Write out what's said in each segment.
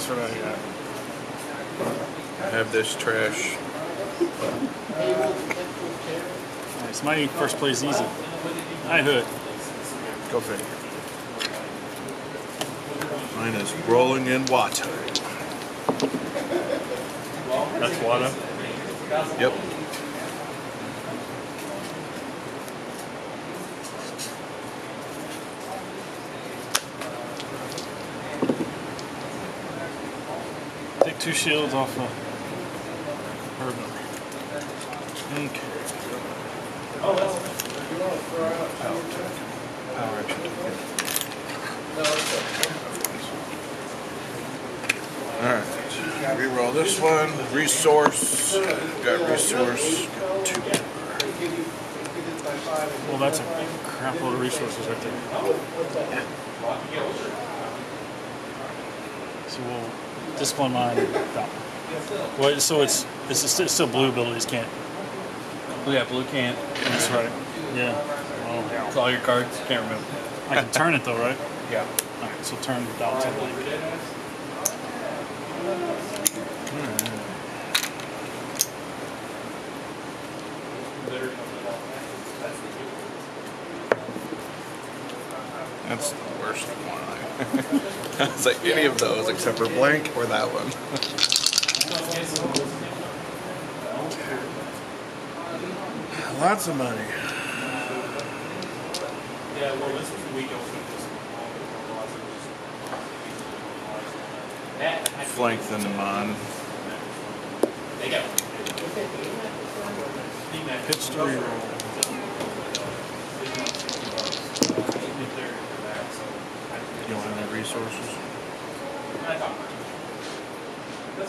That's what I got. I have this trash. Nice. My first play's easy. I hood. Go figure. Mine is rolling in water. That's water? Yep. Take two shields off the herb. Okay. Power action. Alright. Reroll this one. Resource. Got resource. Got two. Well, that's a crap load of resources right there. Yeah. So we'll discipline mine. Well, so it's still blue abilities can't. Oh, yeah, blue can't. That's right. Yeah. Well, it's all your cards. Can't remember. I can turn it though, right? Yeah. All right. So turn without two blank. That's the worst one. It's like any of those except for blank or that one. Lots of money. Yeah, well, this is we don't think this one. Flank them on. They got pitch to reroll. You don't have any resources? That's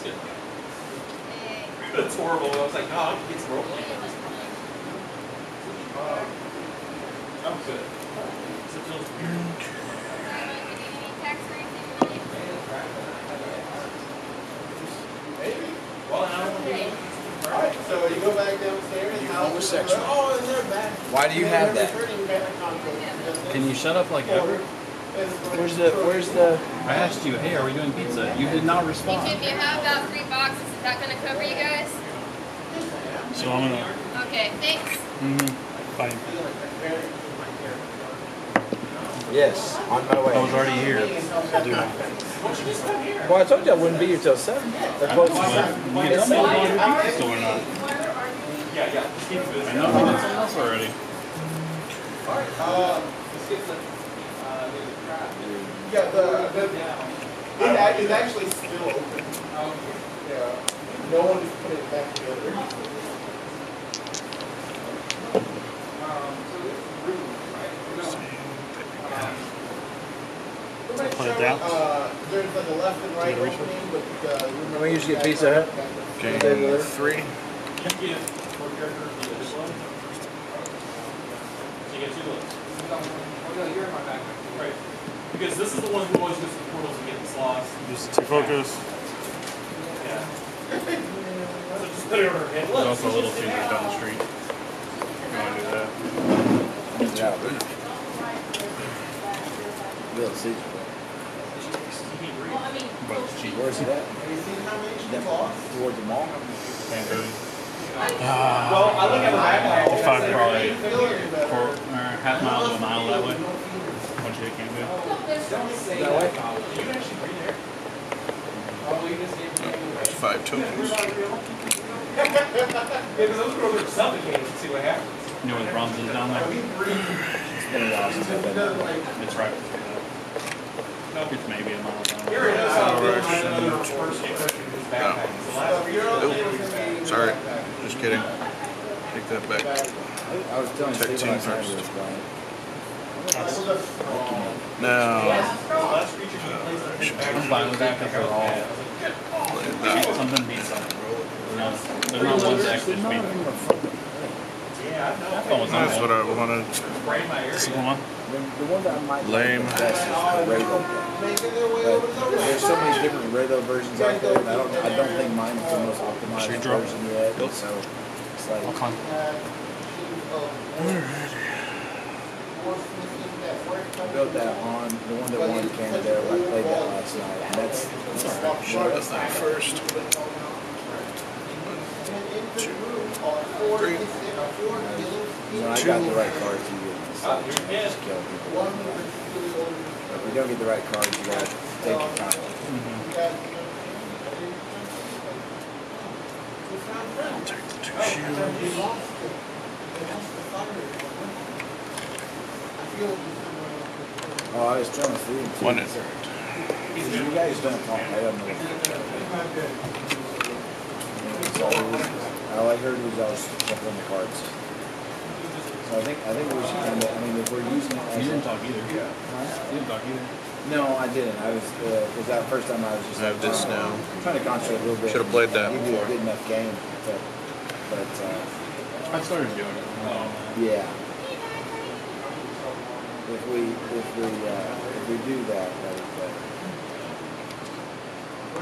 good. That's horrible. I was like, no, it's broken. I'm good. Alright, so you go back downstairs and homosexual. Why do you have that? Can you shut up like ever? Where's the... I asked you, hey, are we doing pizza? You did not respond. If you have about 3 boxes, is that going to cover you guys? So I'm going to... Okay, thanks. Mm-hmm. Fine. Yes, on my way. I was already here. Well, I told you I wouldn't be here till 7. That's close to 7. You can tell me if you want pizza or not. I know that's in the house already. All right, let's get the... Yeah, it is actually still open. Yeah. No one has put it back together. Let's put it down. There's like a left and right opening with the... We usually get Pizza Hut. Okay, 3. You're in my back. Right. Because this is the one who always goes to the portals and gets lost. Just to focus. Yeah. So just put it over her head. There's also a Little Caesars down the street. You want to do that? Yeah. Little Caesars. Where's it at? Have you seen how many she's lost? Towards the mall? Well, I think I'm back. 5 probably half mile to a mile that way. That way. 5 tokens. Because those girls are suffocating. See what happens. You know where the bronze is down there? It's right. It's maybe a mile down there. Nope. Sorry. Just kidding. Take that back. I was telling you, team first. I'm fine with that because they're all. Something beats something. There's not one deck that's beating. That's what I wanted. This one? Lame. There's so many different Raylo versions out there. I don't think mine is the most optimized version yet. So it's like. Alright. I built that on the one that won Canada. I played that last night. That's first. One, two, three. I got the right cards, you get just kill people. If you don't get the right cards, you gotta take your time. I'll take the two shields. Oh, I was trying to see him. 1 and 3rd. You guys don't talk. I don't know. All I heard was I was jumping on the cards. So I think we should kind of, I mean, if we're using it as... You didn't talk either. Yeah. Huh? You didn't talk either. No, I didn't. I was, because that first time I was just... I have this now. I'm trying to concentrate a little bit. Should have played that before. Give you a good enough game. But I started doing it. Oh. Yeah. If we do that, I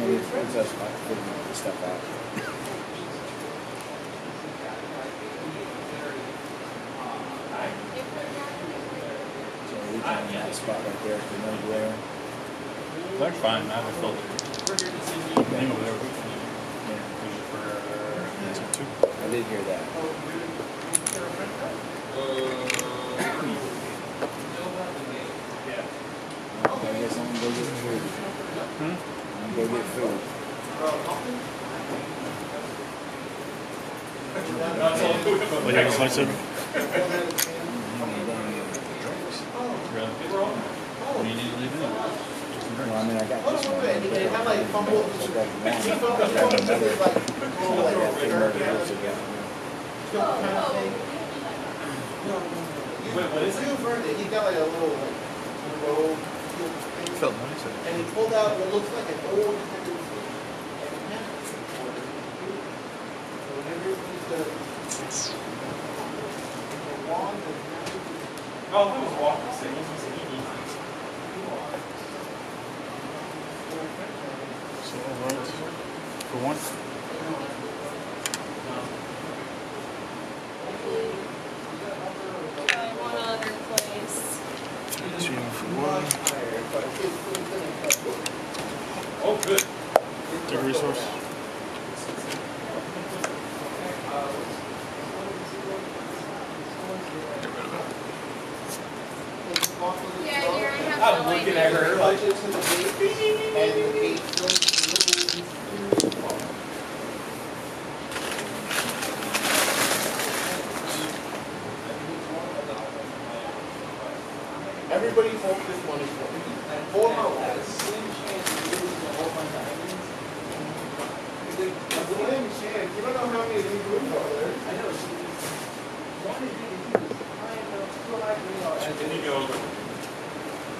mean, it's us not figuring all this stuff out. So we kind of that spot right there if we know where. They're fine. I have a filter. Name over there. Yeah. I did hear that. I guess I'm going to get through. Hmm? Go get food. What do you have a slice of? What do you need to leave in? Well, I mean, I got this one. Felt nice. And he pulled out what looks like an old so right. For once. Oh, good. Good resource. Get rid of it. Yeah, here I have I'm no looking idea. At her like this in the everybody hope this one is for me. And for you don't know how many of these rooms are there. I know.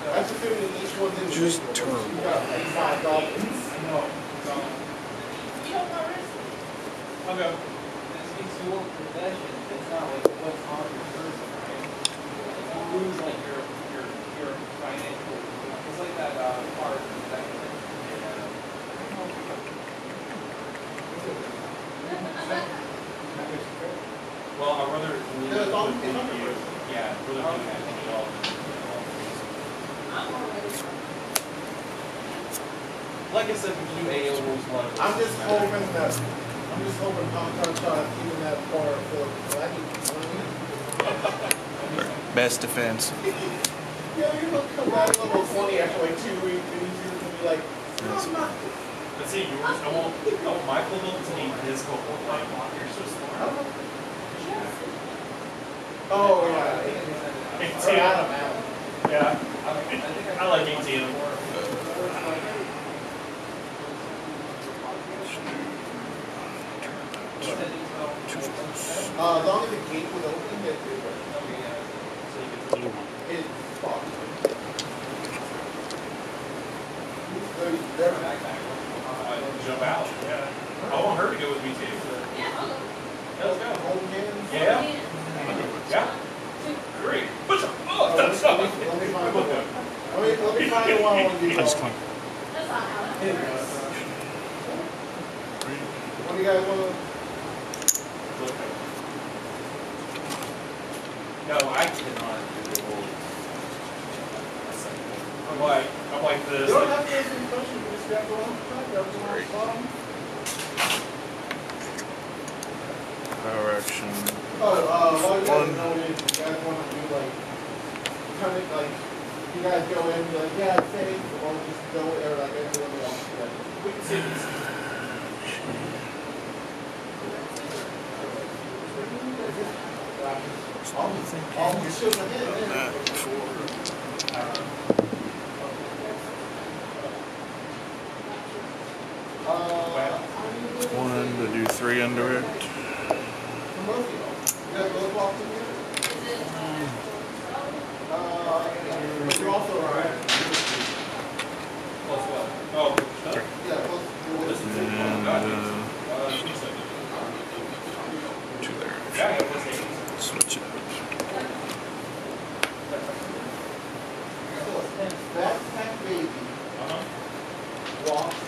I'm assuming each one's in just turn. $5. Okay. It's your possession. It's not like what's on your person, right? You lose like your financial. It's like that part of the second. Well, I'd rather lose it than you. Yeah, I'd rather do that than y'all. Like I said, we do AO rules one. I'm just hoping Pop-Tart shot even that far for best defense. Yeah, you're going to come out level 20 after like 2 weeks, and you're going to be like, no, I'm not. But see, yours, I want Michael Milton's name and his cohort line block. You're so smart. Oh, yeah. 18. Yeah. I like 18. As long as the gate was open, that's it. Jump out. Yeah. I want her to go with me too. Yeah. Let's go. Yeah. Yeah. Great. Push up. Oh, that's up. Let me find one. That's fine. What do you guys want? No, I cannot do the whole. I'm like. Up like this. You don't have to answer any questions, you just have to direction. While you guys know what you guys want to do, like, kind of like, you guys go in and be like, yeah, it's safe, or just go there, like, everyone wants to do that. We can see this. One to do three under it. You're also alright. Plus what? Oh, sure. Yeah, plus and two there. Yeah, switch it.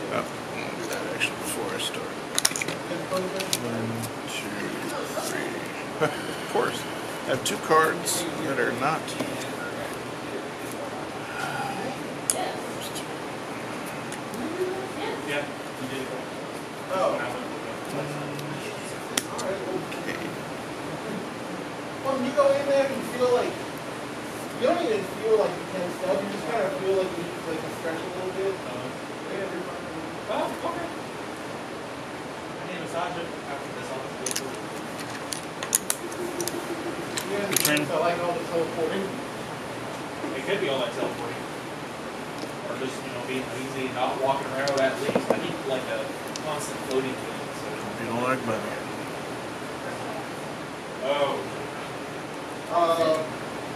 I'm gonna do that actually before I start. 1, 2, 3. Of course. I have two cards that are not. Yeah, you did. Oh. Okay. Well, when you go in there, you feel like you don't even feel like you can stuff. You just kind of feel like you need to stretch a little bit. Oh, okay. I need a massage after this. I'll just do it. Yeah. So like all the teleporting. It could be all that teleporting. Or just, you know, being lazy and not walking around with that leaves. I need like a constant floating thing. So you don't like money. Oh.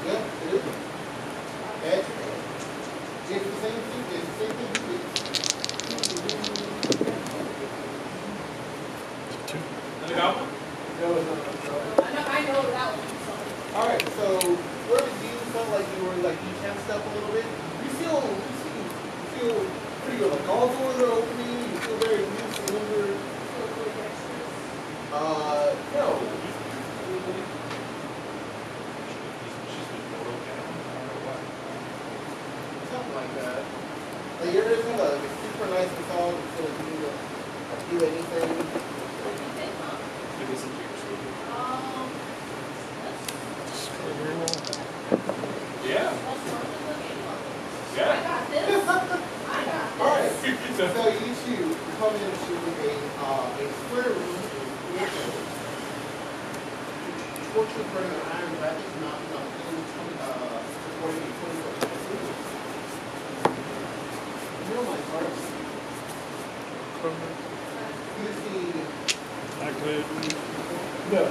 Yeah, it is. It's the same thing. It's the same thing. Two. Let it go. No, it's not. I know that one. All right, so where did you feel like you were like you tensed up a little bit? You feel loose. You feel pretty good. Like all doors are opening. You feel very loose and limber. No. Something like that. Like you're just gonna like super nice and solid until you do anything. So you two come into a square room with a torture burning an iron ratchet knocked on in 20 foot. You know my cards? You see... I could. No.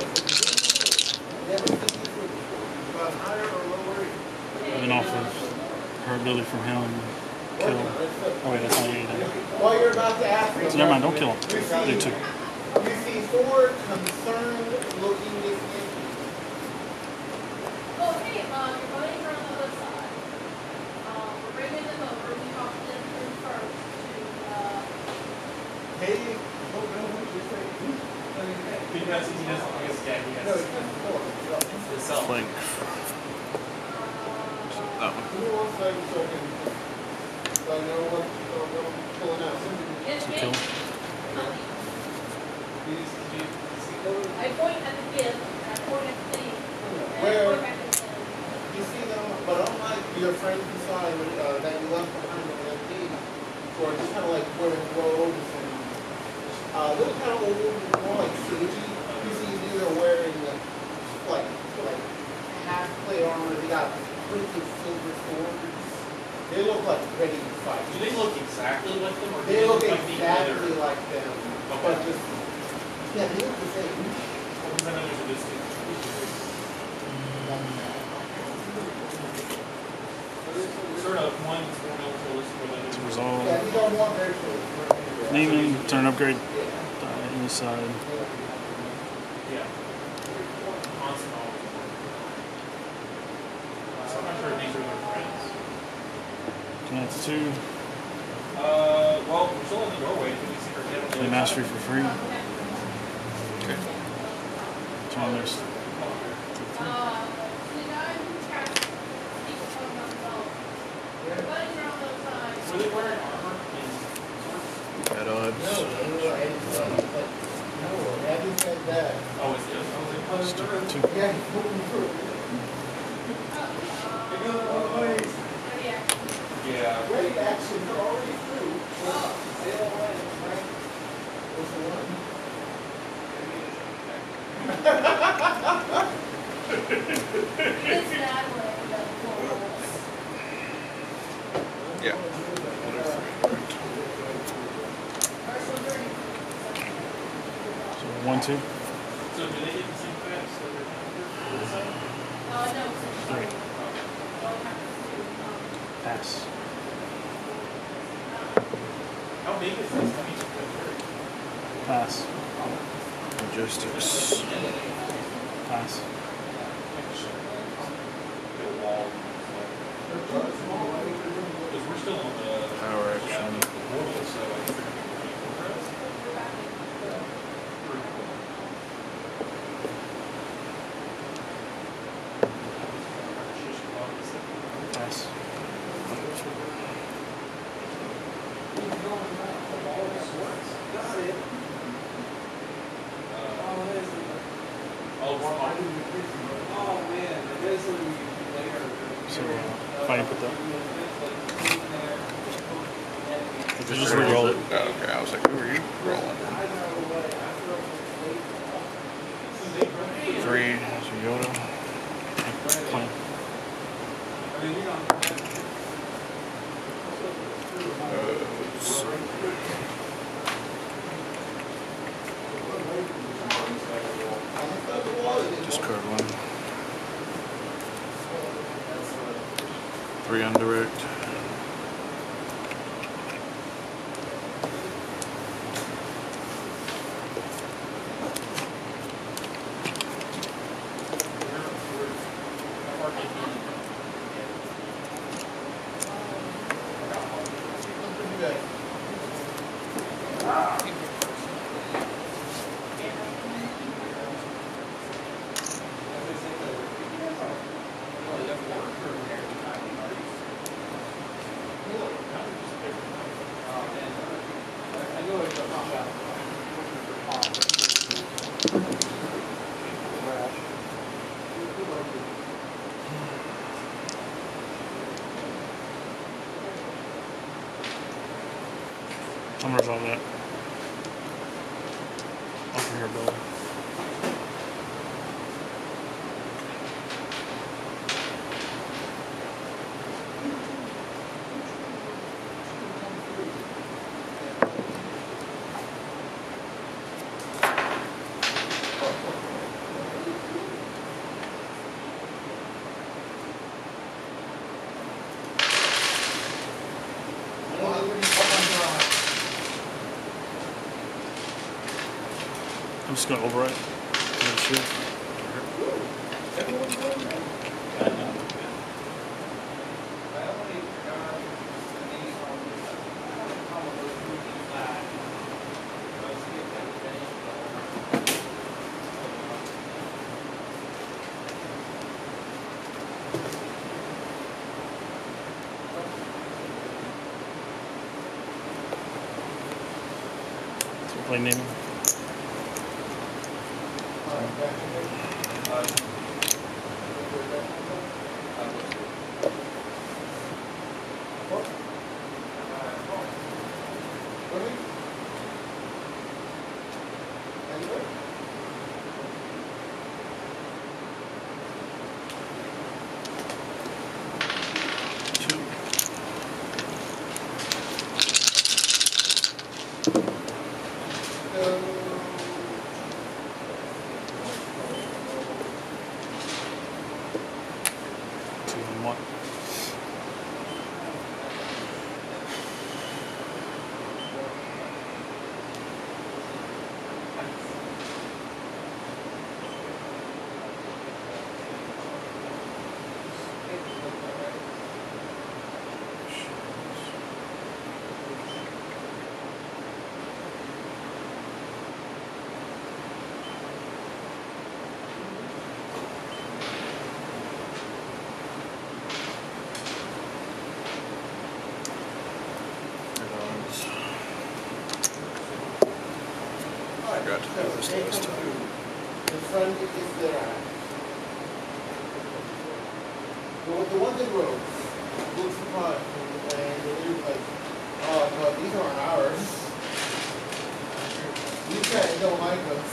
Never seen this one before. About higher or lower? I have an offer. Her ability from hell and kill him. Oh wait, that's not you either. Well, you're about to ask him. So never mind, don't kill him. You see, four concerned-looking entities. Oh, hey, you're voting from the other side. We're bringing them over. We talked them through first to... Hey, oh no, what did you say? Because he doesn't like his dad, he has... No, he has four. It's like... That one. Give me one second so I can... So I know what pulling out. Kill. I point at the gift. I point at the thing. Where you see them, but unlike your friends you saw that you left behind with that thing, or just kind of like where it rolled and something. They're kind of old, more like cagey. You see these are wearing like half plate armor. They got printed silver swords. They look like ready to fight. Do they look exactly like them? Or do they look exactly like them. Okay. But just, yeah, they look the same. Because I know there's a distance. Sort of one's worn out for this. Resolve. Yeah, these are one very short. Leaving, turn upgrade. Yeah. On the side. Yeah. Constant all. So I'm not sure if these are their friends. That's two. Well, we're still in the doorway. Can we see her head on the mastery for free. Okay. John, there's. Did I catch people on the phone? Everybody's around the time. At odds. Great action already through. Yeah. So 1, 2. So do they get the same class? No. 3. Pass. How big is this? Pass. Logistics. Pass. We're still on the power action. Nice. So, fine, put that. Just re-roll it. Oh, okay, I was like, who are you rolling? 3, so Yoda. Fine. Discard 1. 3 undirect. I'm gonna resolve that. Open your building. I'm just going to override. Sure. So play name. forgot to do this last time. The front is there. The one that wrote looks apart and they're like, oh no, these aren't ours. These guys don't like us.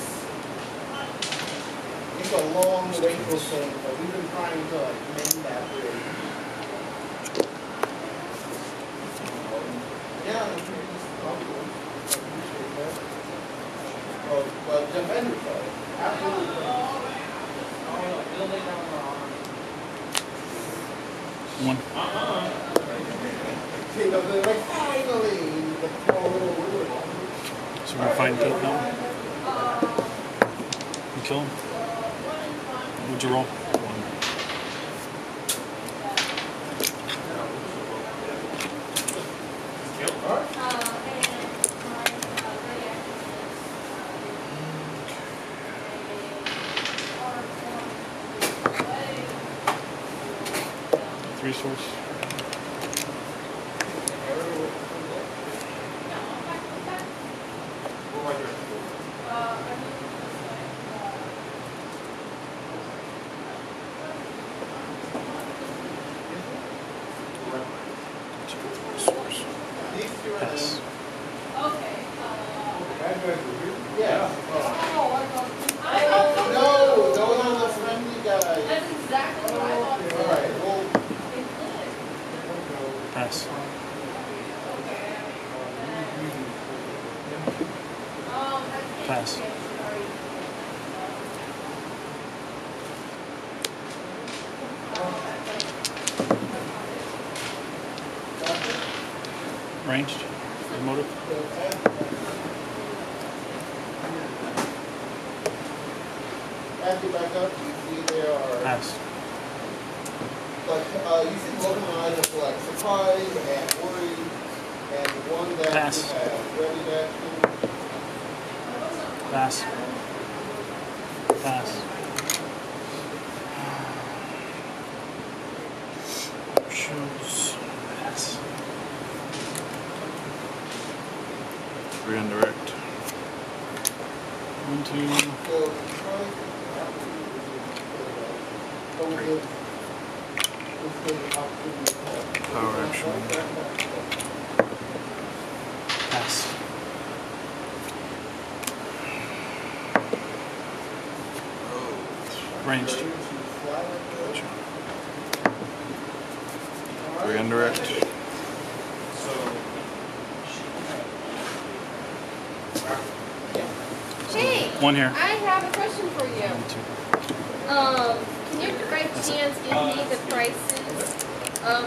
It's a long, painful thing, but we've been trying to like mend that bridge. Yeah, the bridge is comfortable. I appreciate that. Oh, but the vendor side. Absolutely. Oh, no, building down the arm. One. So we're gonna find Pete now. You kill him. What'd you roll? Resource. Yes. Okay. Yeah. No, that was the friendly guy. That's exactly what I thought. Pass. Okay. Pass. Ranged. Motive. Back up. You see they are. Pass. But you see both of my eyes are like surprise and worry, and one that pass. You have ready to action. Pass. Pass. Options. Pass. Three on direct. 1, 2, 3. Power action. Pass. Ranged. Gotcha. 3 indirect. Jay! 1 here. I have a question for you. Can you by chance give me the prices?